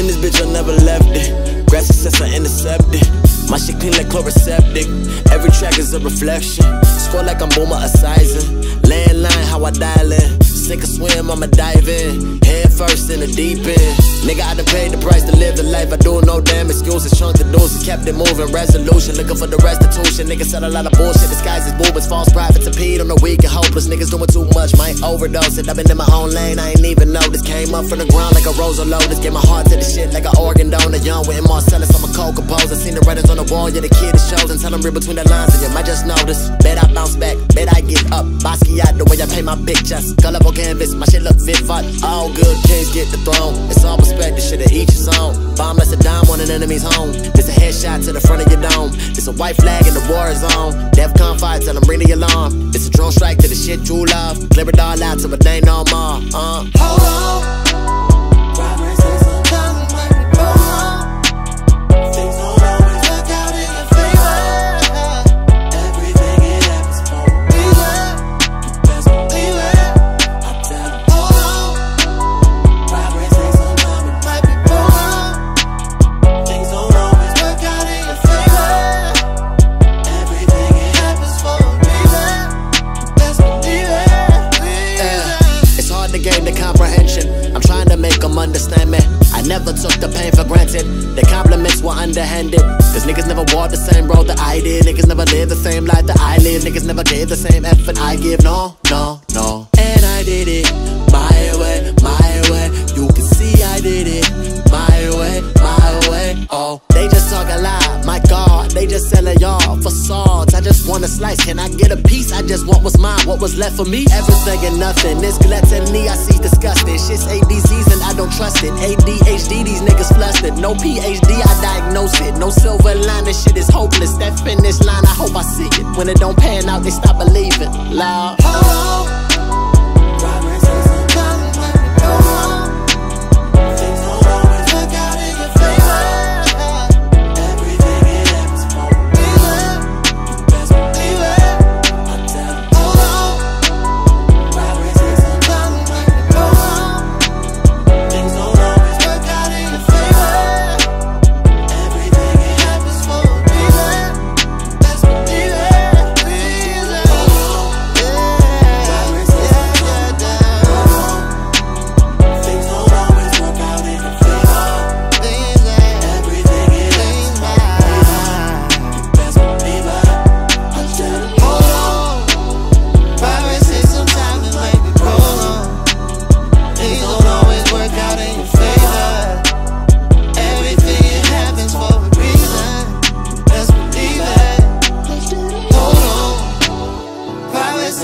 In this bitch, I never left it. Grass success, I intercepted. My shit clean like chloroseptic. Every track is a reflection. Score like I'm Boma Esiason. Landline, how I dial in. Sink or swim, I'ma dive in. Head first in the deep end. Nigga, I done paid the price to live the life. I do no damn excuses. Shrunk the doses, kept it moving. Resolution, looking for the restitution. Nigga said a lot of bullshit. Disguises, boobas, false prophets. Impede on the weak and hopeless. Niggas doing too much, might overdose it. I've been in my own lane, I ain't even noticed. Came up from the ground like a rose of lotus. Gave my heart to the shit like an organ donor. Young with Marcellus, I'm a co-composer. Seen the writers on the wall, yeah, the kid is chosen. Tell them read between the lines and you might just notice. Bet I bounce back, bet I get up. Basquiat, the way I paint my pictures. Colorful canvas, my shit look vivid. All good kings get the throne. It's all perspective, shit to each his own. Bomb less a dime on an enemy's home. This a headshot to the front of your dome. This a white flag in the war zone. DEFCON 5, tell them ring the alarm. This a drone strike to the shit you love. Clear it all out till it ain't no more. Hold on. Understand me, I never took the pain for granted. The compliments were underhanded. Cause niggas never walked the same road that I did. Niggas never lived the same life that I live. Niggas never gave the same effort I give. No, no, no. And I did it my way, my way. You can see I did it my way, my way. Oh, they just talk a lot, my God. They just selling y'all facades. I just want a slice, can I get a piece? I just want what's mine, what was left for me. Everything and nothing, it's gluttony, I see disgusting. Shit's ABCs and I don't trust it. ADHD, these niggas flustered. No PhD, I diagnose it. No silver line, this shit is hopeless. That finish line, I hope I see it. When it don't pan out, they stop believing. Loud. Hold on.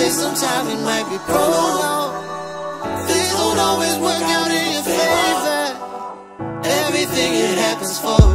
Sometimes it might be prolonged. Things don't always work out in your favor. Everything it happens for.